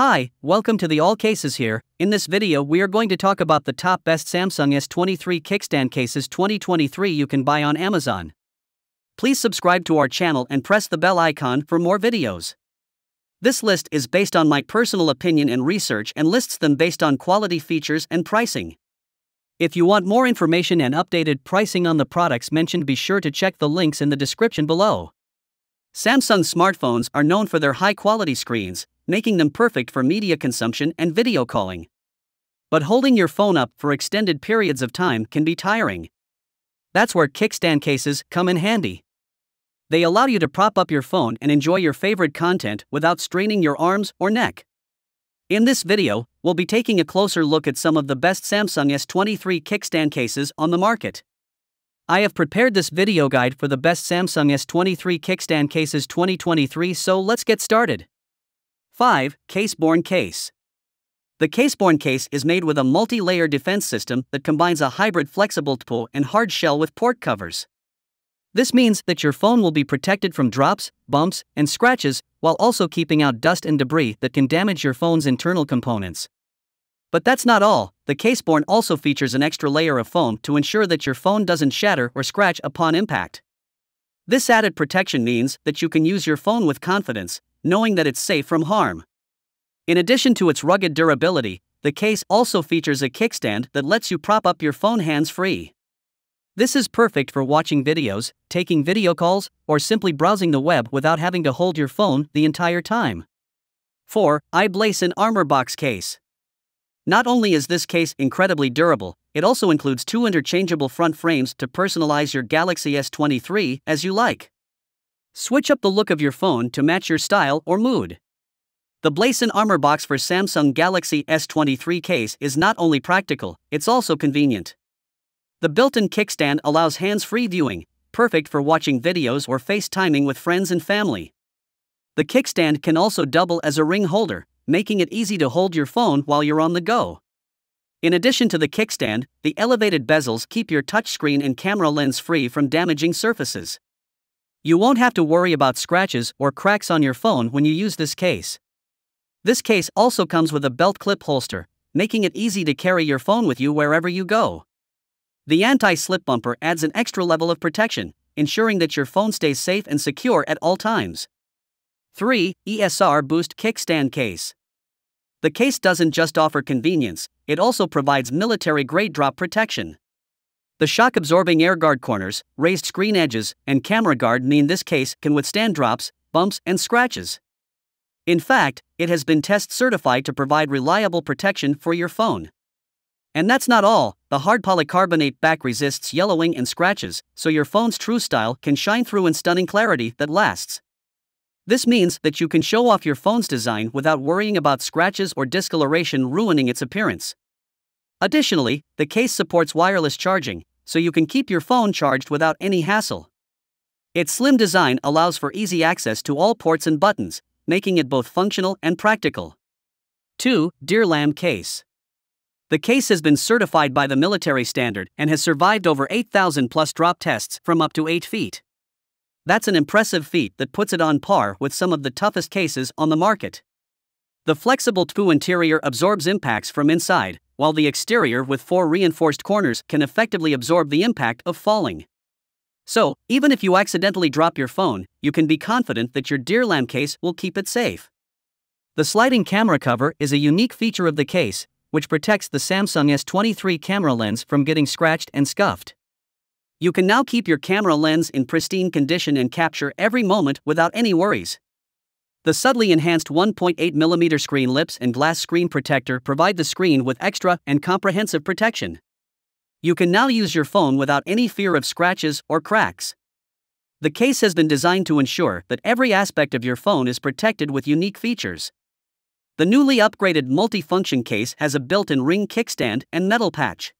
Hi, welcome to the All Cases Here. In this video we are going to talk about the top best Samsung S23 kickstand cases 2023 you can buy on Amazon. Please subscribe to our channel and press the bell icon for more videos. This list is based on my personal opinion and research and lists them based on quality, features and pricing. If you want more information and updated pricing on the products mentioned, be sure to check the links in the description below. Samsung smartphones are known for their high-quality screens, making them perfect for media consumption and video calling. But holding your phone up for extended periods of time can be tiring. That's where kickstand cases come in handy. They allow you to prop up your phone and enjoy your favorite content without straining your arms or neck. In this video, we'll be taking a closer look at some of the best Samsung S23 kickstand cases on the market. I have prepared this video guide for the best Samsung S23 kickstand cases 2023, so let's get started. 5. Caseborne case. The Caseborne case is made with a multi-layer defense system that combines a hybrid flexible TPU and hard shell with port covers. This means that your phone will be protected from drops, bumps, and scratches, while also keeping out dust and debris that can damage your phone's internal components. But that's not all. The Caseborne also features an extra layer of foam to ensure that your phone doesn't shatter or scratch upon impact. This added protection means that you can use your phone with confidence, knowing that it's safe from harm. In addition to its rugged durability, the case also features a kickstand that lets you prop up your phone hands-free. This is perfect for watching videos, taking video calls, or simply browsing the web without having to hold your phone the entire time. 4. i-Blason Armorbox case. Not only is this case incredibly durable, it also includes two interchangeable front frames to personalize your Galaxy S23 as you like. Switch up the look of your phone to match your style or mood. The i-Blason Armorbox for Samsung Galaxy S23 case is not only practical, it's also convenient. The built-in kickstand allows hands-free viewing, perfect for watching videos or FaceTiming with friends and family. The kickstand can also double as a ring holder, making it easy to hold your phone while you're on the go. In addition to the kickstand, the elevated bezels keep your touchscreen and camera lens free from damaging surfaces. You won't have to worry about scratches or cracks on your phone when you use this case. This case also comes with a belt clip holster, making it easy to carry your phone with you wherever you go. The anti-slip bumper adds an extra level of protection, ensuring that your phone stays safe and secure at all times. 3. ESR Boost kickstand case. The case doesn't just offer convenience, it also provides military-grade drop protection. The shock-absorbing air guard corners, raised screen edges, and camera guard mean this case can withstand drops, bumps, and scratches. In fact, it has been test-certified to provide reliable protection for your phone. And that's not all. The hard polycarbonate back resists yellowing and scratches, so your phone's true style can shine through in stunning clarity that lasts. This means that you can show off your phone's design without worrying about scratches or discoloration ruining its appearance. Additionally, the case supports wireless charging, so you can keep your phone charged without any hassle. Its slim design allows for easy access to all ports and buttons, making it both functional and practical. 2. DeerLamb case. The case has been certified by the military standard and has survived over 8,000 plus drop tests from up to 8 feet. That's an impressive feat that puts it on par with some of the toughest cases on the market. The flexible TPU interior absorbs impacts from inside, while the exterior with 4 reinforced corners can effectively absorb the impact of falling. So, even if you accidentally drop your phone, you can be confident that your DeerLamb case will keep it safe. The sliding camera cover is a unique feature of the case, which protects the Samsung S23 camera lens from getting scratched and scuffed. You can now keep your camera lens in pristine condition and capture every moment without any worries. The subtly enhanced 1.8mm screen lips and glass screen protector provide the screen with extra and comprehensive protection. You can now use your phone without any fear of scratches or cracks. The case has been designed to ensure that every aspect of your phone is protected with unique features. The newly upgraded multifunction case has a built-in ring kickstand and metal patch.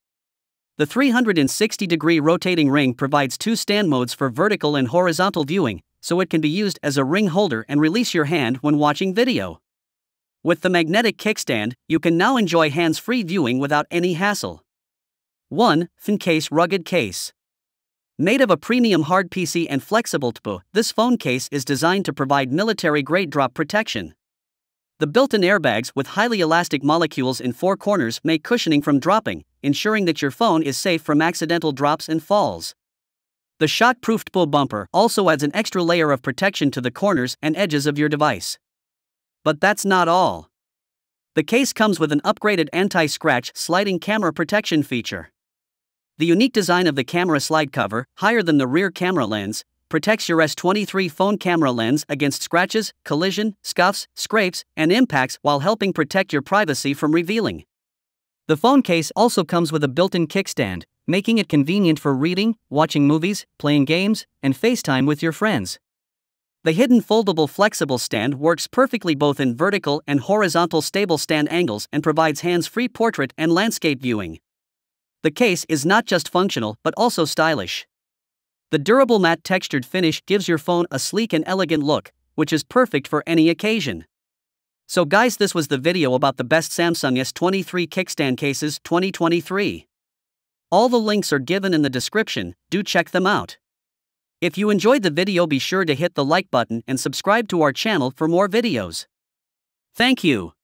The 360-degree rotating ring provides 2 stand modes for vertical and horizontal viewing, so it can be used as a ring holder and release your hand when watching video. With the magnetic kickstand, you can now enjoy hands-free viewing without any hassle. 1. FinCase rugged case. Made of a premium hard PC and flexible TPU, this phone case is designed to provide military-grade drop protection. The built-in airbags with highly elastic molecules in four corners make cushioning from dropping, ensuring that your phone is safe from accidental drops and falls. The shock-proof TPU bumper also adds an extra layer of protection to the corners and edges of your device. But that's not all. The case comes with an upgraded anti-scratch sliding camera protection feature. The unique design of the camera slide cover, higher than the rear camera lens, protects your S23 phone camera lens against scratches, collision, scuffs, scrapes, and impacts while helping protect your privacy from revealing. The phone case also comes with a built-in kickstand, making it convenient for reading, watching movies, playing games, and FaceTime with your friends. The hidden foldable flexible stand works perfectly both in vertical and horizontal stable stand angles and provides hands-free portrait and landscape viewing. The case is not just functional but also stylish. The durable matte textured finish gives your phone a sleek and elegant look, which is perfect for any occasion. So guys, this was the video about the best Samsung S23 kickstand cases 2023. All the links are given in the description, do check them out. If you enjoyed the video, be sure to hit the like button and subscribe to our channel for more videos. Thank you.